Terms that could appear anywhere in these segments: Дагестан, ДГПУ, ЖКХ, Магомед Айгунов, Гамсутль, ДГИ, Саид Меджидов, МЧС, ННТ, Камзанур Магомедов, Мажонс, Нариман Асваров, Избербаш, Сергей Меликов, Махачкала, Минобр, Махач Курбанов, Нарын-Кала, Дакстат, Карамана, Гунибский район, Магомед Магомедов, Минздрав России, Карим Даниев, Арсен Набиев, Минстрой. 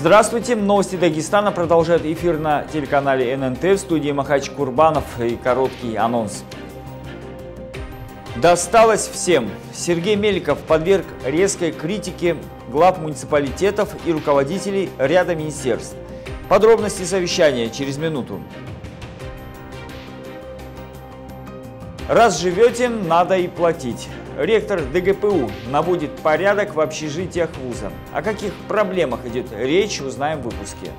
Здравствуйте! Новости Дагестана продолжают эфир на телеканале ННТ, в студии Махач Курбанов и короткий анонс. Досталось всем. Сергей Меликов подверг резкой критике глав муниципалитетов и руководителей ряда министерств. Подробности совещания через минуту. Раз живете, надо и платить. Ректор ДГПУ наводит порядок в общежитиях вуза. О каких проблемах идет речь, узнаем в выпуске.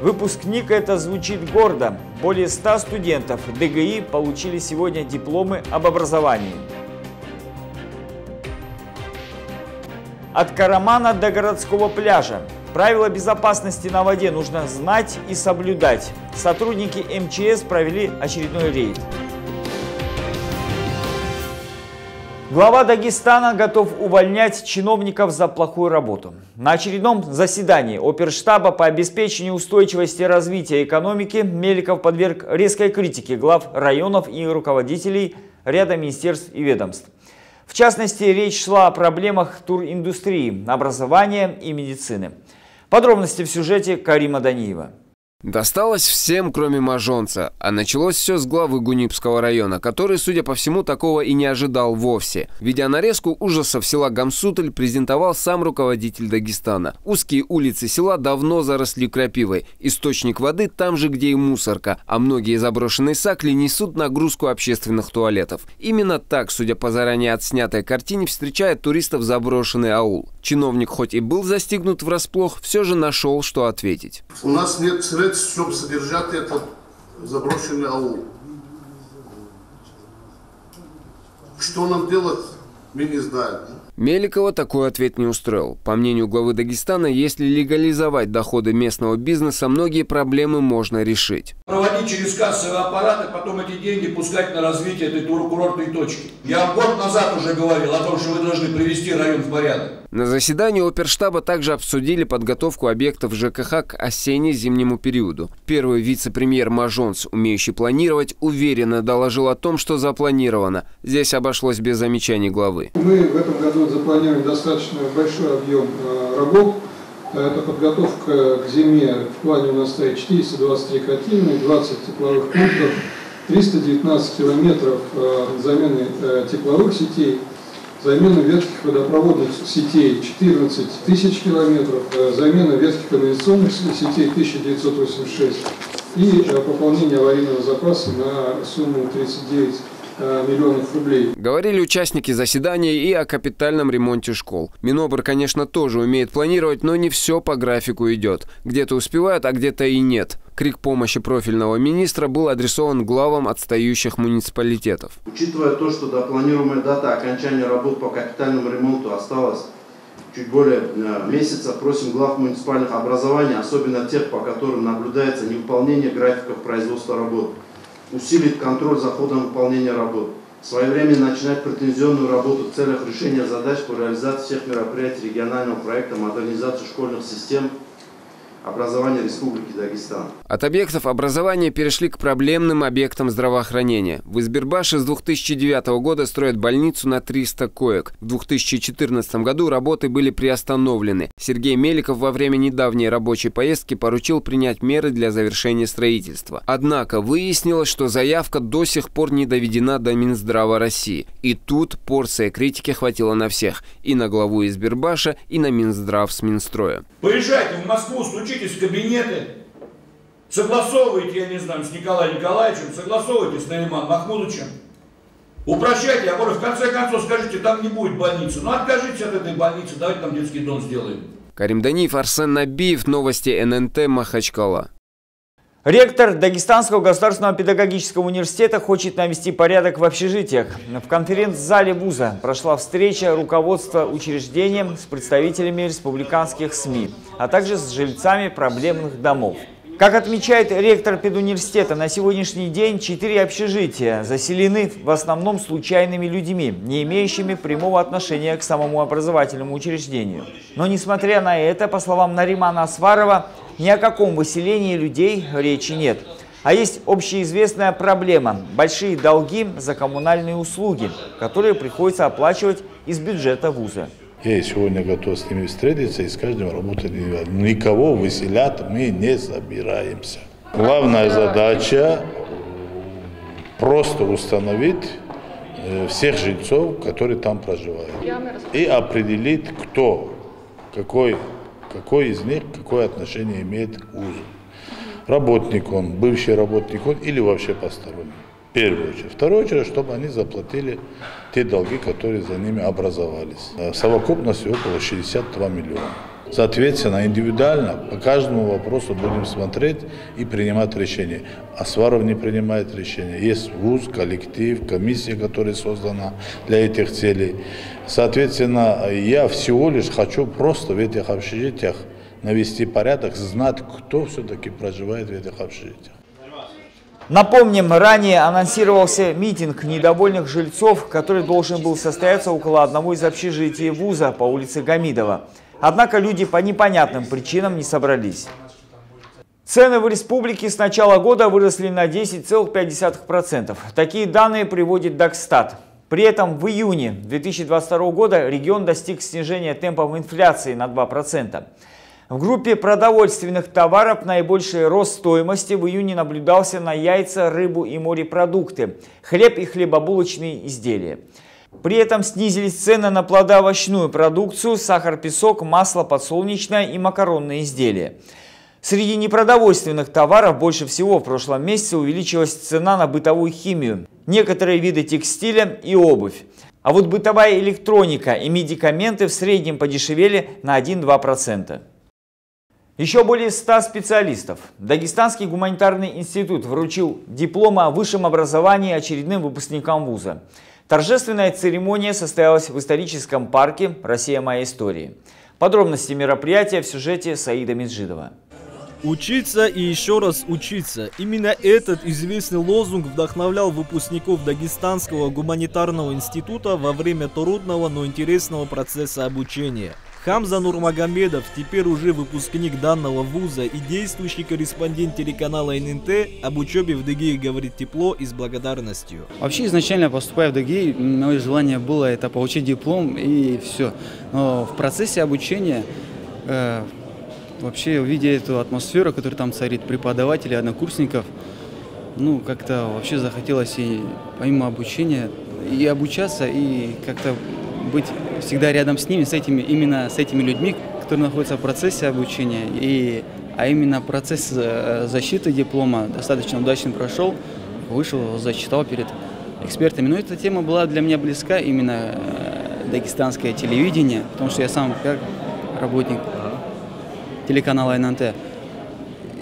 Выпускник — это звучит гордо. Более 100 студентов ДГИ получили сегодня дипломы об образовании. От Карамана до городского пляжа. Правила безопасности на воде нужно знать и соблюдать. Сотрудники МЧС провели очередной рейд. Глава Дагестана готов увольнять чиновников за плохую работу. На очередном заседании Оперштаба по обеспечению устойчивости развития экономики Меликов подверг резкой критике глав районов и руководителей ряда министерств и ведомств. В частности, речь шла о проблемах туриндустрии, образования и медицины. Подробности в сюжете Карима Даниева. Досталось всем, кроме Мажонца. А началось все с главы Гунибского района, который, судя по всему, такого и не ожидал вовсе. Ведя нарезку ужасов села Гамсутль, презентовал сам руководитель Дагестана. Узкие улицы села давно заросли крапивой. Источник воды там же, где и мусорка. А многие заброшенные сакли несут нагрузку общественных туалетов. Именно так, судя по заранее отснятой картине, встречает туристов заброшенный аул. Чиновник, хоть и был застигнут врасплох, все же нашел, что ответить. У нас нет средств, чтобы содержать этот заброшенный аул. Что нам делать, мы не знаем. Меликова такой ответ не устроил. По мнению главы Дагестана, если легализовать доходы местного бизнеса, многие проблемы можно решить. Проводить через кассовые аппараты, потом эти деньги пускать на развитие этой курортной точки. Я год назад уже говорил о том, что вы должны привести район в порядок. На заседании Оперштаба также обсудили подготовку объектов ЖКХ к осенне-зимнему периоду. Первый вице-премьер Мажонс, умеющий планировать, уверенно доложил о том, что запланировано. Здесь обошлось без замечаний главы. Мы в этом году запланировали достаточно большой объем работ. Это подготовка к зиме. В плане у нас стоит 423 котельные, 20 тепловых пунктов, 319 километров замены тепловых сетей. Замена ветхих водопроводных сетей 14 тысяч километров, замена ветхих канализационных сетей 1986 и пополнение аварийного запаса на сумму 39 миллионов рублей. Говорили участники заседания и о капитальном ремонте школ. Минобр, конечно, тоже умеет планировать, но не все по графику идет. Где-то успевают, а где-то и нет. Крик помощи профильного министра был адресован главам отстающих муниципалитетов. Учитывая то, что до планируемой даты окончания работ по капитальному ремонту осталось чуть более месяца, просим глав муниципальных образований, особенно тех, по которым наблюдается невыполнение графиков производства работ, усилить контроль за ходом выполнения работ, своевременно начинать претензионную работу в целях решения задач по реализации всех мероприятий регионального проекта модернизации школьных систем образования Республики Дагестан. От объектов образования перешли к проблемным объектам здравоохранения. В Избербаше с 2009 года строят больницу на 300 коек. В 2014 году работы были приостановлены. Сергей Меликов во время недавней рабочей поездки поручил принять меры для завершения строительства. Однако выяснилось, что заявка до сих пор не доведена до Минздрава России. И тут порция критики хватило на всех. И на главу Избербаша, и на Минздрав с Минстроем. Поезжайте в Москву, учитесь в кабинеты, согласовывайте, я не знаю, с Николаем Николаевичем, согласовывайте с Нариманом Махмудовичем, упрощайте, а потом в конце концов скажите, там не будет больницы, ну откажитесь от этой больницы, давайте там детский дом сделаем. Карим Даниев, Арсен Набиев, новости ННТ, Махачкала. Ректор Дагестанского государственного педагогического университета хочет навести порядок в общежитиях. В конференц-зале вуза прошла встреча руководства учреждением с представителями республиканских СМИ, а также с жильцами проблемных домов. Как отмечает ректор педуниверситета, на сегодняшний день 4 общежития заселены в основном случайными людьми, не имеющими прямого отношения к самому образовательному учреждению. Но несмотря на это, по словам Наримана Асварова, ни о каком выселении людей речи нет. А есть общеизвестная проблема – большие долги за коммунальные услуги, которые приходится оплачивать из бюджета вуза. Я сегодня готов с ними встретиться и с каждым работать. Никого выселять мы не собираемся. Главная задача просто установить всех жильцов, которые там проживают. И определить, кто, какой из них, какое отношение имеет к УЗУ. Работник он, бывший работник он или вообще посторонний. В первую очередь. В вторую очередь, чтобы они заплатили те долги, которые за ними образовались. В совокупности около 62 миллиона. Соответственно, индивидуально по каждому вопросу будем смотреть и принимать решение. Асваров не принимает решение. Есть вуз, коллектив, комиссия, которая создана для этих целей. Соответственно, я всего лишь хочу просто в этих общежитиях навести порядок, знать, кто все-таки проживает в этих общежитиях. Напомним, ранее анонсировался митинг недовольных жильцов, который должен был состояться около одного из общежитий вуза по улице Гамидова. Однако люди по непонятным причинам не собрались. Цены в республике с начала года выросли на 10,5%. Такие данные приводит Дакстат. При этом в июне 2022 года регион достиг снижения темпов инфляции на 2%. В группе продовольственных товаров наибольший рост стоимости в июне наблюдался на яйца, рыбу и морепродукты, хлеб и хлебобулочные изделия. При этом снизились цены на плодоовощную продукцию, сахар, песок, масло подсолнечное и макаронные изделия. Среди непродовольственных товаров больше всего в прошлом месяце увеличилась цена на бытовую химию, некоторые виды текстиля и обувь. А вот бытовая электроника и медикаменты в среднем подешевели на 1–2%. Еще более 100 специалистов Дагестанский гуманитарный институт вручил дипломы о высшем образовании очередным выпускникам вуза. Торжественная церемония состоялась в историческом парке «Россия. Моя история». Подробности мероприятия в сюжете Саида Меджидова. Учиться и еще раз учиться. Именно этот известный лозунг вдохновлял выпускников Дагестанского гуманитарного института во время трудного, но интересного процесса обучения. Камзанур Магомедов, теперь уже выпускник данного вуза и действующий корреспондент телеканала ННТ, об учебе в ДГИ говорит тепло и с благодарностью. Вообще изначально, поступая в ДГИ, мое желание было это получить диплом и все. Но в процессе обучения, вообще увидя эту атмосферу, которая там царит, преподаватели, однокурсников, ну как-то вообще захотелось и помимо обучения и обучаться, и как-то быть всегда рядом с ними, именно с этими людьми, которые находятся в процессе обучения. А именно процесс защиты диплома достаточно удачно прошел, вышел, зачитал перед экспертами. Но эта тема была для меня близка, именно дагестанское телевидение, потому что я сам как работник телеканала ННТ.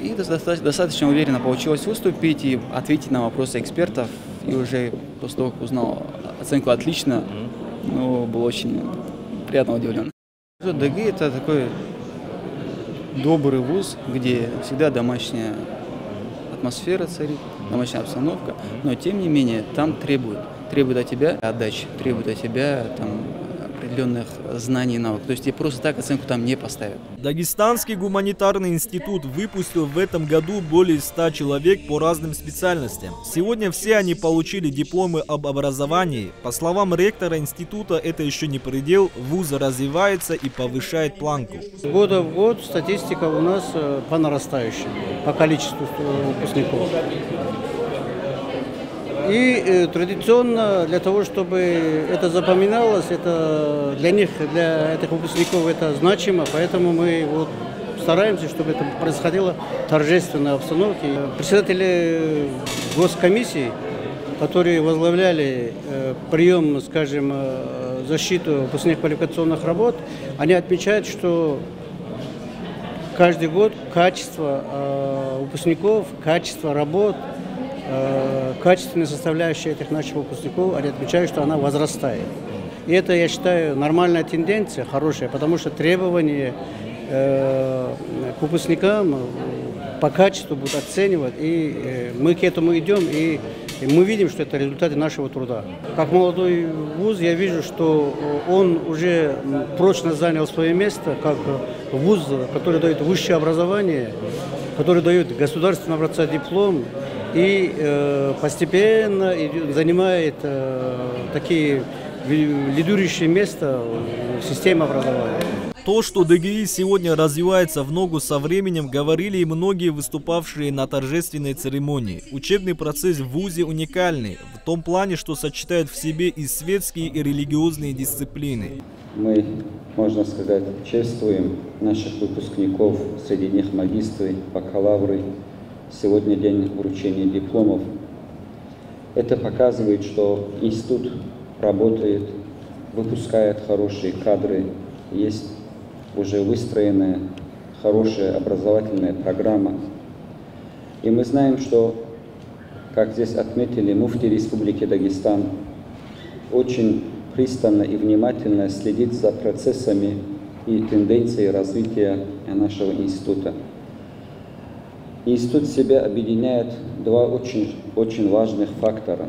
И достаточно уверенно получилось выступить и ответить на вопросы экспертов. И уже после того, как узнал оценку «отлично», ну, был очень приятно удивлен. ДГИ – это такой добрый вуз, где всегда домашняя атмосфера царит, домашняя обстановка. Но, тем не менее, там требуют от тебя отдачи, требуют от тебя там определенных знаний и навыков. То есть тебе просто так оценку там не поставят. Дагестанский гуманитарный институт выпустил в этом году более 100 человек по разным специальностям. Сегодня все они получили дипломы об образовании. По словам ректора института, это еще не предел. Вуз развивается и повышает планку. С года в год статистика у нас по нарастающей, по количеству выпускников. И традиционно для того, чтобы это запоминалось, это для них, для этих выпускников это значимо, поэтому мы вот стараемся, чтобы это происходило в торжественной обстановке. Председатели госкомиссии, которые возглавляли прием, скажем, защиту выпускных квалификационных работ, они отмечают, что каждый год качество выпускников, качество работ, качественная составляющая этих наших выпускников, они отмечают, что она возрастает. И это, я считаю, нормальная тенденция, хорошая, потому что требования к выпускникам по качеству будут оценивать, и мы к этому идем, и мы видим, что это результаты нашего труда. Как молодой вуз, я вижу, что он уже прочно занял свое место, как вуз, который дает высшее образование, который дает государственный образца диплом, и постепенно занимает такие лидирующее место в системе образования. То, что ДГИ сегодня развивается в ногу со временем, говорили и многие выступавшие на торжественной церемонии. Учебный процесс в вузе уникальный, в том плане, что сочетает в себе и светские, и религиозные дисциплины. Мы, можно сказать, чествуем наших выпускников, среди них магистры, бакалавры. Сегодня день вручения дипломов. Это показывает, что институт работает, выпускает хорошие кадры, есть уже выстроенная хорошая образовательная программа. И мы знаем, что, как здесь отметили, муфти Республики Дагестан очень пристально и внимательно следит за процессами и тенденцией развития нашего института. Институт себя объединяет два очень важных фактора.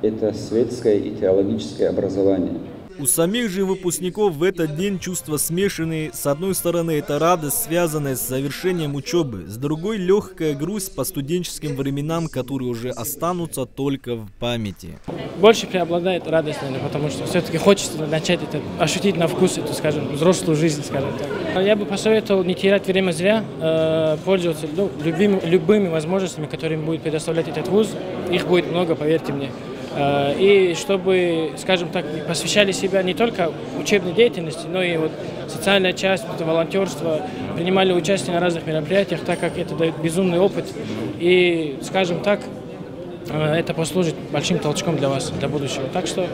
Это светское и теологическое образование. У самих же выпускников в этот день чувства смешанные. С одной стороны, это радость, связанная с завершением учебы. С другой, легкая грусть по студенческим временам, которые уже останутся только в памяти. Больше преобладает радость, наверное, потому что все-таки хочется начать это, ощутить на вкус эту, скажем, взрослую жизнь, скажем так. Я бы посоветовал не терять время зря, пользоваться любыми возможностями, которыми будет предоставлять этот вуз. Их будет много, поверьте мне. И чтобы, скажем так, посвящали себя не только учебной деятельности, но и вот социальная часть, волонтерство, принимали участие на разных мероприятиях, так как это дает безумный опыт. И, скажем так, это послужит большим толчком для вас, для будущего. Так что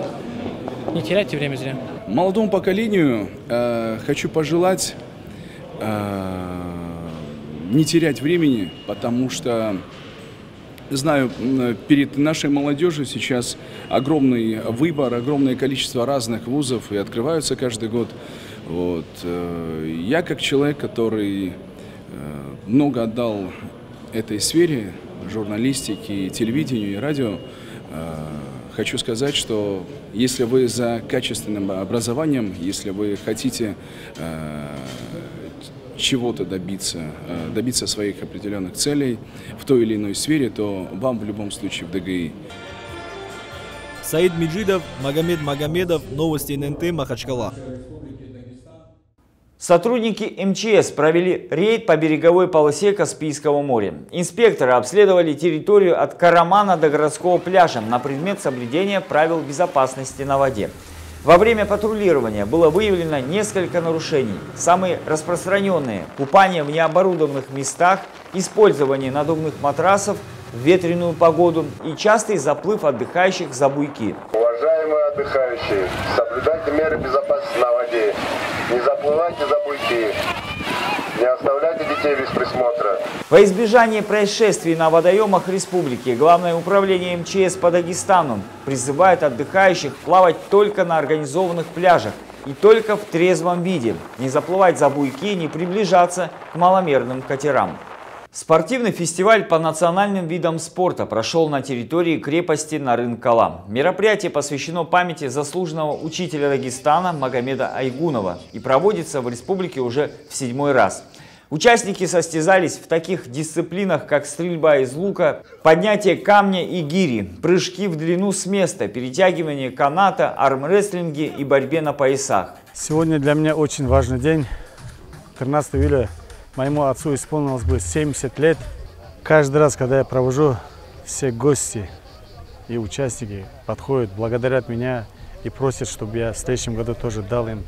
не теряйте время зря. Молодому поколению хочу пожелать не терять времени, потому что... Знаю, перед нашей молодежью сейчас огромный выбор, огромное количество разных вузов и открываются каждый год. Вот. Я как человек, который много отдал этой сфере, журналистике, телевидению и радио, хочу сказать, что если вы за качественным образованием, если вы хотите... чего-то добиться своих определенных целей в той или иной сфере, то вам в любом случае в ДГИ. Саид Меджидов, Магомед Магомедов, новости ННТ, Махачкала. Сотрудники МЧС провели рейд по береговой полосе Каспийского моря. Инспекторы обследовали территорию от Карамана до городского пляжа на предмет соблюдения правил безопасности на воде. Во время патрулирования было выявлено несколько нарушений. Самые распространенные – купание в необорудованных местах, использование надувных матрасов в ветреную погоду и частый заплыв отдыхающих за буйки. Уважаемые отдыхающие, соблюдайте меры безопасности на воде, не заплывайте за буйки, не оставляйте детей без присмотра. Во избежание происшествий на водоемах республики Главное управление МЧС по Дагестану призывает отдыхающих плавать только на организованных пляжах и только в трезвом виде, не заплывать за буйки, не приближаться к маломерным катерам. Спортивный фестиваль по национальным видам спорта прошел на территории крепости Нарын-Кала. Мероприятие посвящено памяти заслуженного учителя Дагестана Магомеда Айгунова и проводится в республике уже в 7-й раз. Участники состязались в таких дисциплинах, как стрельба из лука, поднятие камня и гири, прыжки в длину с места, перетягивание каната, армрестлинги и борьбе на поясах. Сегодня для меня очень важный день. 13 июля. Моему отцу исполнилось бы 70 лет. Каждый раз, когда я провожу, все гости и участники подходят, благодарят меня и просят, чтобы я в следующем году тоже дал им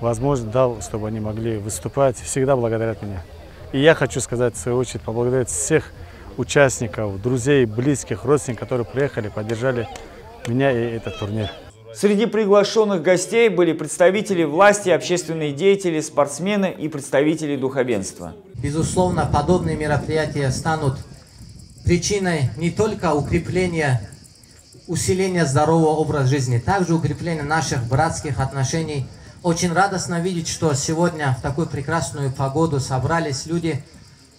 возможность, чтобы они могли выступать. Всегда благодарят меня. И я хочу сказать, в свою очередь, поблагодарить всех участников, друзей, близких, родственников, которые приехали, поддержали меня и этот турнир. Среди приглашенных гостей были представители власти, общественные деятели, спортсмены и представители духовенства. Безусловно, подобные мероприятия станут причиной не только укрепления, усиления здорового образа жизни, также укрепления наших братских отношений. Очень радостно видеть, что сегодня в такую прекрасную погоду собрались люди.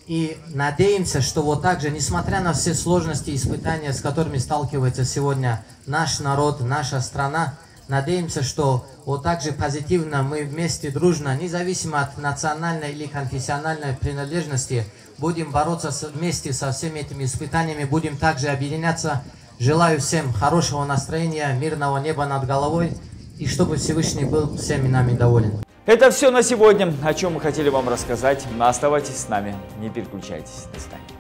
И надеемся, что вот так же, несмотря на все сложности и испытания, с которыми сталкивается сегодня наш народ, наша страна, надеемся, что вот так же позитивно мы вместе, дружно, независимо от национальной или конфессиональной принадлежности, будем бороться вместе со всеми этими испытаниями, будем также объединяться. Желаю всем хорошего настроения, мирного неба над головой и чтобы Всевышний был всеми нами доволен. Это все на сегодня, о чем мы хотели вам рассказать. Оставайтесь с нами, не переключайтесь. До свидания.